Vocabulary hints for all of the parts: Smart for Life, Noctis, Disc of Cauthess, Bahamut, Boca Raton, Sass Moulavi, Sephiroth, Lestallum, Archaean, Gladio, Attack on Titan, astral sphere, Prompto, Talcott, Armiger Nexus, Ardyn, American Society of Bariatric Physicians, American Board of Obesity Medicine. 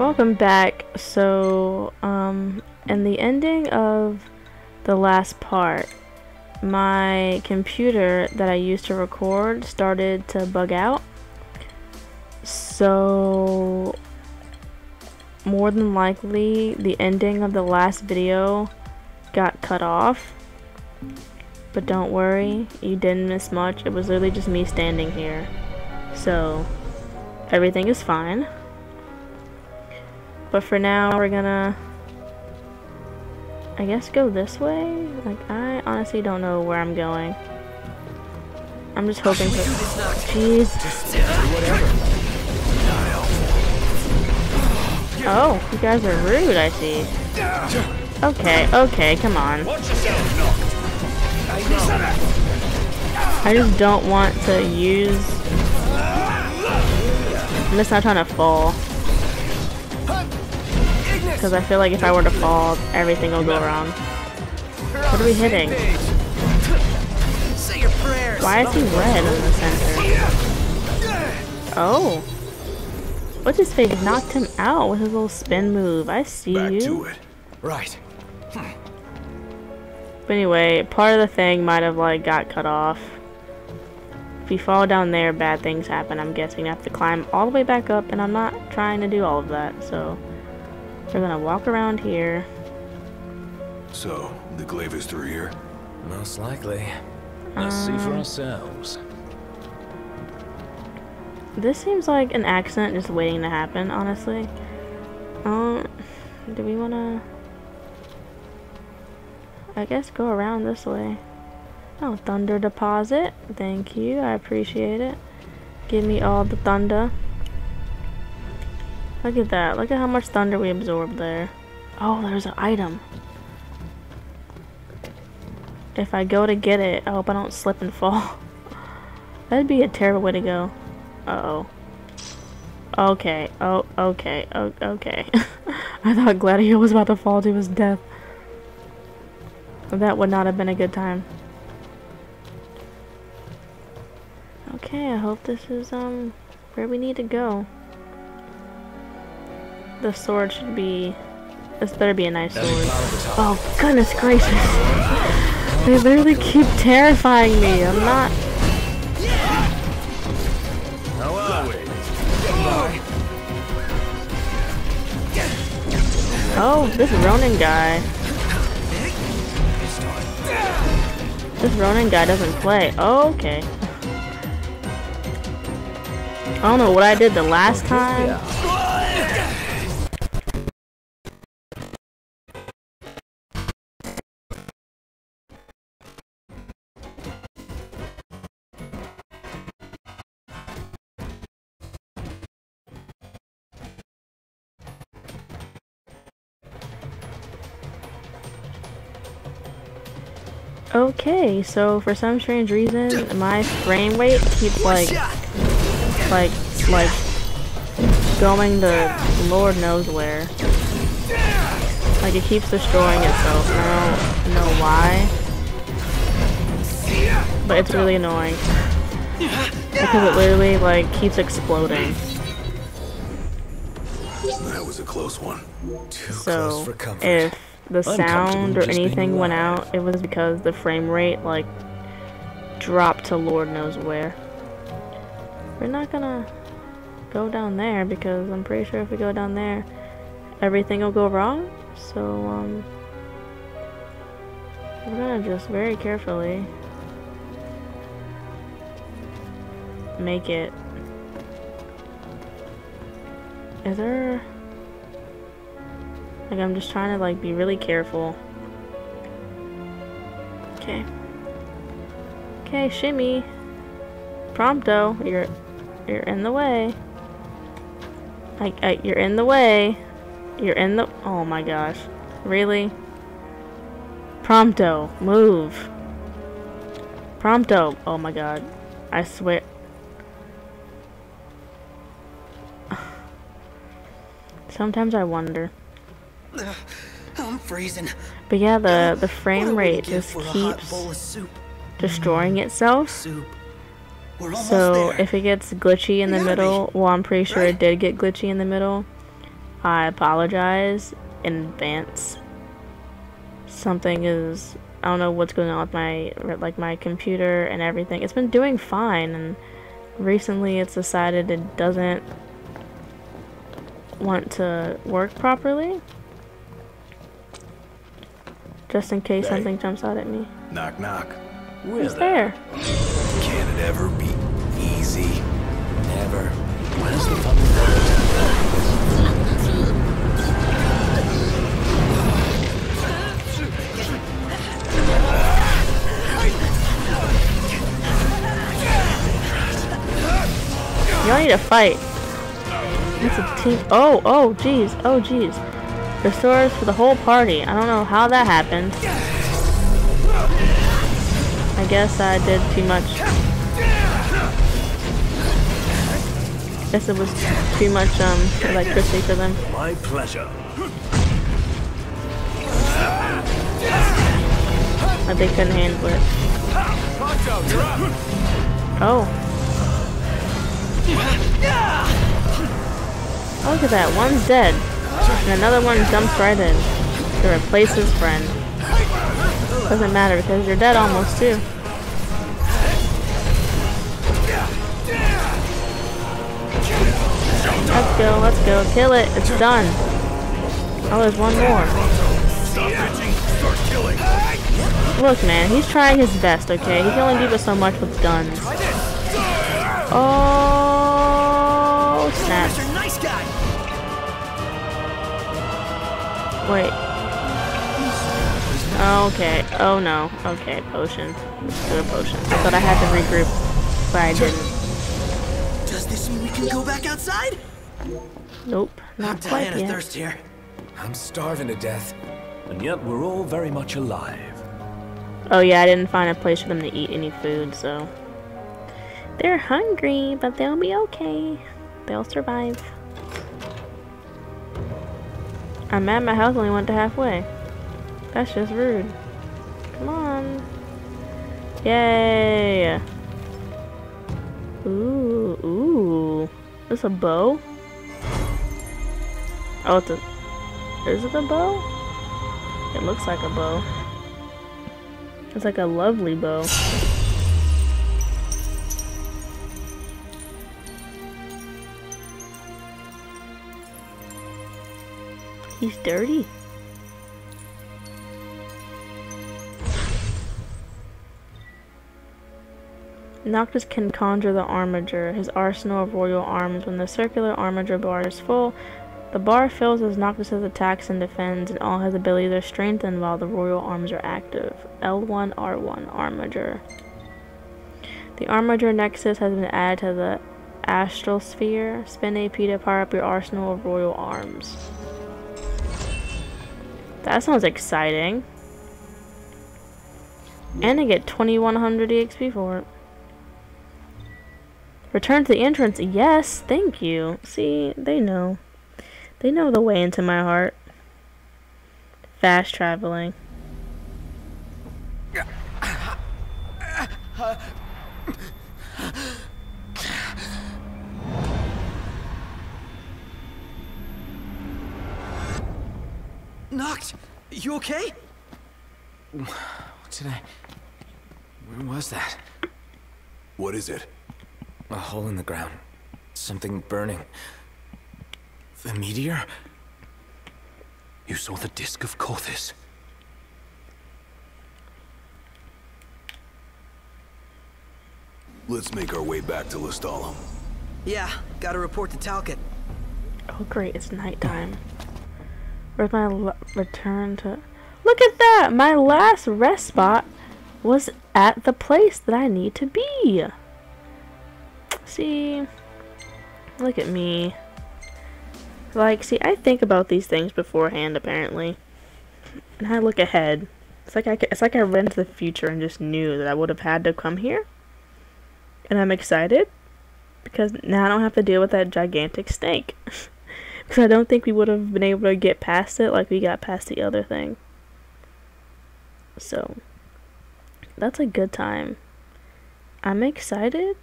Welcome back. So, in the ending of the last part, my computer that I used to record started to bug out. So, more than likely, the ending of the last video got cut off. But don't worry, you didn't miss much. It was literally just me standing here. So, everything is fine. But for now, we're gonna, I guess, go this way? Like, I honestly don't know where I'm going. I'm just hoping for— jeez. Oh, you guys are rude, I see. Okay, okay, come on. I just don't want to use— I'm just not trying to fall. Because I feel like if I were to fall, everything will go wrong. What are we hitting? Why is he red in the center? Oh. What's his face? Knocked him out with his little spin move. I see you. Back to it. Right. But anyway, part of the thing might have like got cut off. If you fall down there, bad things happen, I'm guessing. I have to climb all the way back up, and I'm not trying to do all of that, so we're gonna walk around here. So, the glaive is through here? Most likely. Let's see for ourselves. This seems like an accident just waiting to happen, honestly. Do we wanna, I guess, go around this way? Oh, thunder deposit. Thank you, I appreciate it. Give me all the thunder. Look at that. Look at how much thunder we absorbed there. Oh, there's an item. If I go to get it, I hope I don't slip and fall. That'd be a terrible way to go. Uh-oh. Okay. Oh, okay. Oh, okay. I thought Gladio was about to fall to his death. That would not have been a good time. Okay, I hope this is where we need to go. The sword should be— this better be a nice sword. Oh, goodness gracious. They literally keep terrifying me. I'm not— oh, this Ronin guy. This Ronin guy doesn't play. Oh, okay. I don't know what I did the last time. Okay, so for some strange reason, my frame rate keeps like going to Lord knows where. Like, it keeps destroying itself. I don't know why, but it's really annoying because it literally like keeps exploding. That was a close one. So if the sound or anything went out, it was because the frame rate like dropped to Lord knows where. We're not gonna go down there because I'm pretty sure if we go down there, everything will go wrong. So, we're gonna just very carefully make it. Is there— like, I'm just trying to like be really careful. Okay. Okay, shimmy. Prompto, you're in the way. You're in the way. You're in the— oh my gosh. Really? Prompto, move. Prompto. Oh my god. I swear. Sometimes I wonder. I'm freezing. But yeah, the frame rate just keeps destroying itself. So if it gets glitchy in the middle— well, I'm pretty sure it did get glitchy in the middle. I apologize in advance. Something is, I don't know what's going on with my computer and everything. It's been doing fine, and recently it's decided it doesn't want to work properly. Just in case something jumps out at me. Knock knock. Who's there? Can it ever be easy? Never. When is the fucking y'all need to fight. It's a team. Oh, oh, jeez. Oh, jeez. Restores for the whole party. I don't know how that happened. I guess I did too much. I guess it was too much electricity for them. My pleasure. But they couldn't handle it. Oh. Oh, look at that, one's dead. And another one jumps right in to replace his friend. Doesn't matter because you're dead almost too. Let's go, kill it, it's done. Oh, there's one more. Look man, he's trying his best, okay? He can only do so much with guns. Oh, Mr. Nice Guy. Wait. Okay. Oh no. Okay. Potion. Let's do a potion. I thought I had to regroup, but I didn't. Does this mean we can go back outside? Nope. Not quite yet. I'm dying of thirst here. I'm starving to death, and yet we're all very much alive. Oh yeah, I didn't find a place for them to eat any food, so they're hungry, but they'll be okay. They'll survive. I'm mad my health only went to halfway. That's just rude. Come on. Yay! Ooh, ooh. Is this a bow? Oh, it's a... Is it a bow? It looks like a bow. It's like a lovely bow. He's dirty. Noctis can conjure the armiger, his arsenal of royal arms. When the circular armiger bar is full, the bar fills as Noctis' attacks and defends, and all his abilities are strengthened while the royal arms are active. L1, R1, armiger. The Armiger Nexus has been added to the astral sphere. Spin AP to power up your arsenal of royal arms. That sounds exciting. And I get 2100 EXP for it. Return to the entrance. Yes, thank you. See, they know. They know the way into my heart. Fast traveling. Noct, you okay? What did I... Where was that? What is it? A hole in the ground. Something burning. The meteor? You saw the Disc of Cauthess. Let's make our way back to Lestallum. Yeah, gotta report to Talcott. Oh great, it's nighttime. Where's my return to... Look at that! My last rest spot was at the place that I need to be! See? Look at me. Like, see, I think about these things beforehand, apparently. And I look ahead. It's like I read into the future and just knew that I would have had to come here. And I'm excited. Because now I don't have to deal with that gigantic snake. Because I don't think we would have been able to get past it like we got past the other thing. So, that's a good time. I'm excited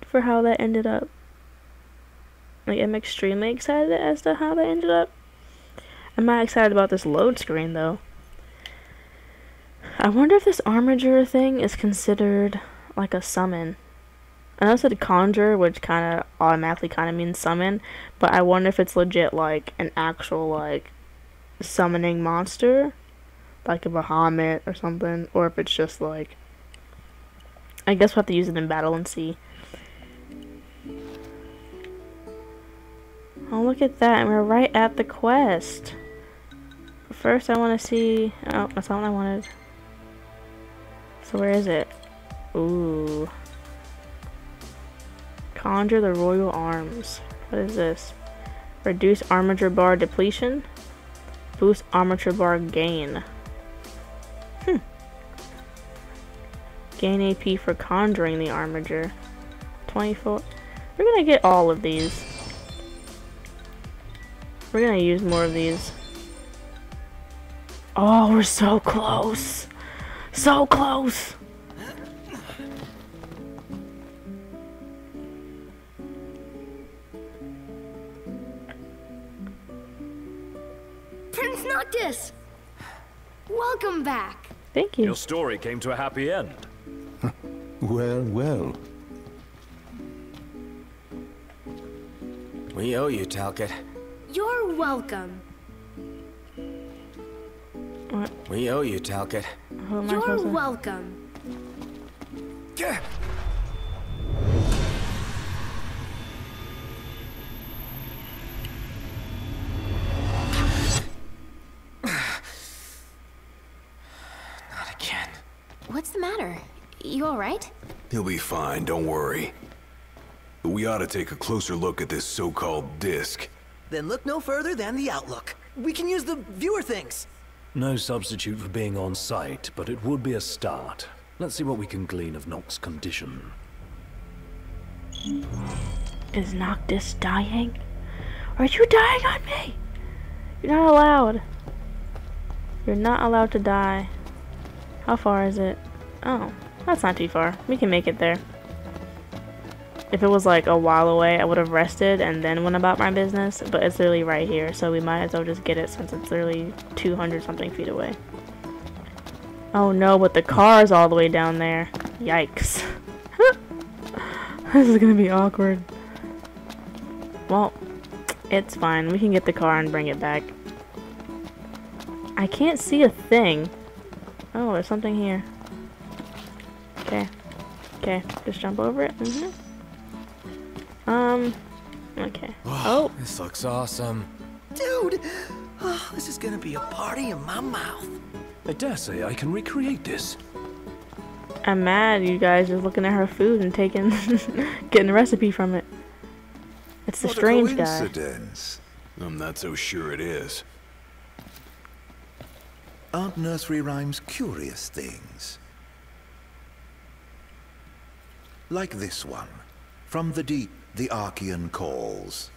for how that ended up. Like, I'm extremely excited as to how that ended up. I'm not excited about this load screen, though. I wonder if this Armiger thing is considered like a summon. I know it said conjure, which kind of automatically kind of means summon, but I wonder if it's legit like an actual like summoning monster, like a Bahamut or something, or if it's just like, I guess we'll have to use it in battle and see. Oh, look at that, and we're right at the quest. First I want to see, oh, that's not what I wanted. So where is it? Ooh. Conjure the Royal Arms. What is this? Reduce armature bar depletion. Boost armature bar gain. Gain AP for conjuring the armature. 24. We're gonna get all of these. We're gonna use more of these. Oh, we're so close. So close. Noctis! Welcome back! Thank you. Your story came to a happy end. Well, well. We owe you, Talcott. You're welcome. What? We owe you, Talcott. You're welcome. You alright? He'll be fine, don't worry. But we ought to take a closer look at this so-called disc. Then look no further than the Outlook. We can use the viewer things. No substitute for being on site, but it would be a start. Let's see what we can glean of Noctis' condition. Is Noctis dying? Are you dying on me? You're not allowed. You're not allowed to die. How far is it? Oh, that's not too far. We can make it there. If it was like a while away, I would have rested and then went about my business, but it's literally right here, so we might as well just get it since it's literally 200 something feet away. Oh no, but the car's all the way down there. Yikes. This is gonna be awkward. Well, it's fine. We can get the car and bring it back. I can't see a thing. Oh, there's something here. Okay. Okay. Just jump over it. Mm-hmm. Okay. Whoa, oh. This looks awesome. Dude! Oh, this is gonna be a party in my mouth. I dare say I can recreate this. I'm mad you guys just looking at her food and taking getting the recipe from it. It's the strange guy. I'm not so sure it is. Aren't nursery rhymes curious things? Like this one, from the deep the Archaean calls.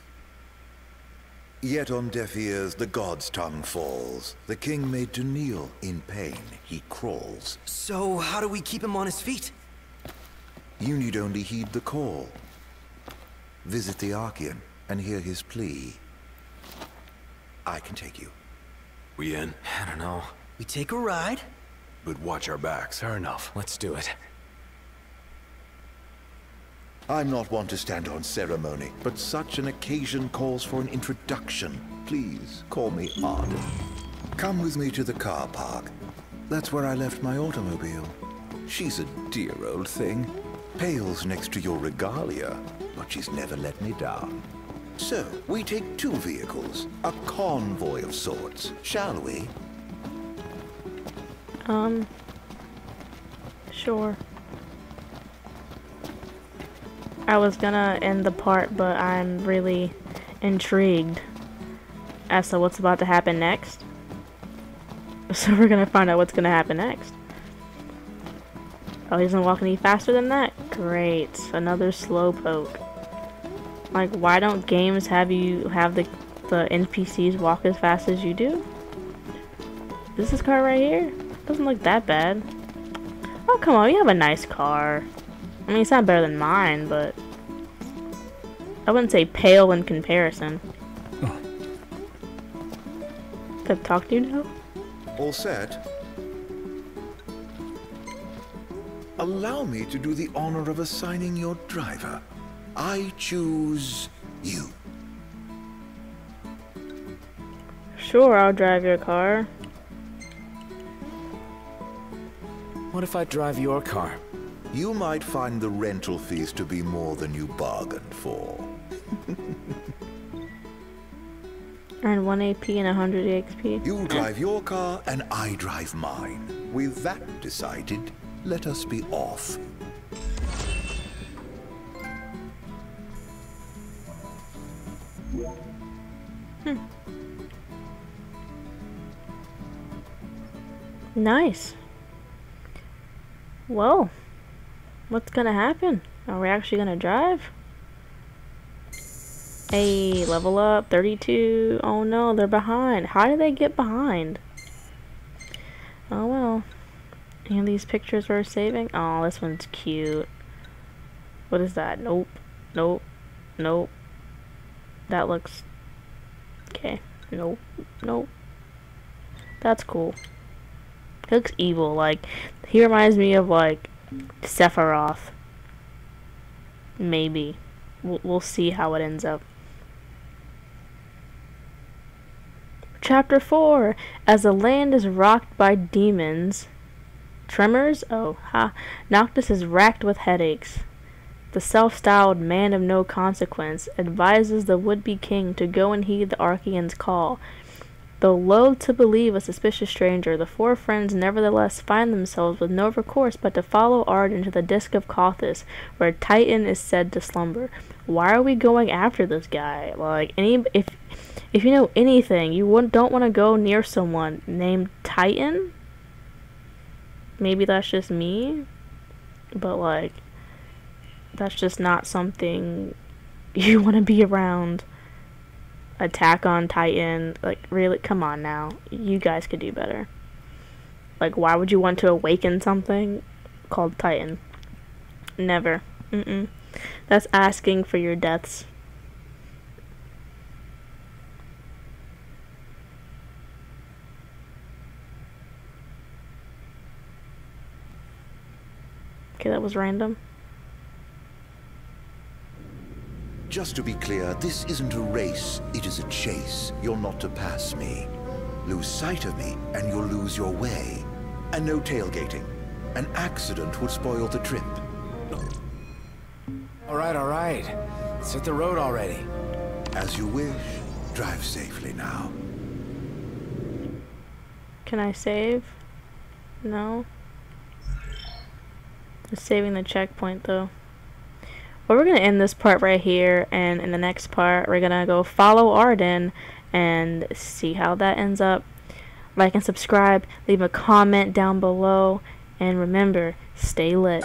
Yet on deaf ears the god's tongue falls. The king made to kneel, in pain he crawls. So how do we keep him on his feet? You need only heed the call. Visit the Archaean and hear his plea. I can take you. We in? I don't know. We take a ride? But watch our backs. Fair enough. Let's do it. I'm not one to stand on ceremony, but such an occasion calls for an introduction. Please call me Ardyn. Come with me to the car park. That's where I left my automobile. She's a dear old thing. Pales next to your regalia, but she's never let me down. So, we take two vehicles, a convoy of sorts, shall we? Sure. I was gonna end the part, but I'm really intrigued as to what's about to happen next. So we're gonna find out what's gonna happen next. Oh, he doesn't walk any faster than that? Great. Another slowpoke. Like, why don't games have you have the NPCs walk as fast as you do? Is this car right here? Doesn't look that bad. Oh, come on, you have a nice car. I mean, it's not better than mine, but I wouldn't say pale in comparison. to talk to you now? All set. Allow me to do the honor of assigning your driver. I choose you. Sure, I'll drive your car. What if I drive your car? You might find the rental fees to be more than you bargained for. Earn 1 AP and 100 EXP. You drive your car and I drive mine. With that decided, let us be off. Nice. Well, what's gonna happen? Are we actually gonna drive? Hey, level up, 32. Oh no, they're behind. How did they get behind? Oh well. And these pictures we're saving. Oh, this one's cute. What is that? Nope. Nope. Nope. That looks... okay. Nope. Nope. That's cool. He looks evil. Like, he reminds me of, like, Sephiroth. Maybe. We'll see how it ends up. Chapter 4. As the land is rocked by demons. Tremors? Oh, ha. Noctis is racked with headaches. The self-styled man of no consequence advises the would-be king to go and heed the Archaean's call. Though loath to believe a suspicious stranger, the four friends nevertheless find themselves with no recourse but to follow Ardyn to the Disc of Cauthess, where Titan is said to slumber. Why are we going after this guy? Like, if you know anything, you don't want to go near someone named Titan? Maybe that's just me, but like, that's just not something you want to be around. Attack on Titan, like, really, come on now, you guys could do better. Like, why would you want to awaken something called Titan? Never. That's asking for your deaths. Okay, that was random. Just to be clear, this isn't a race, it is a chase. You're not to pass me. Lose sight of me, and you'll lose your way. And no tailgating. An accident would spoil the trip. Alright. Let's hit the road already. As you wish. Drive safely now. Can I save? No. It's saving the checkpoint, though. Well, we're going to end this part right here, and in the next part, we're going to go follow Ardyn and see how that ends up. Like and subscribe, leave a comment down below, and remember, stay lit.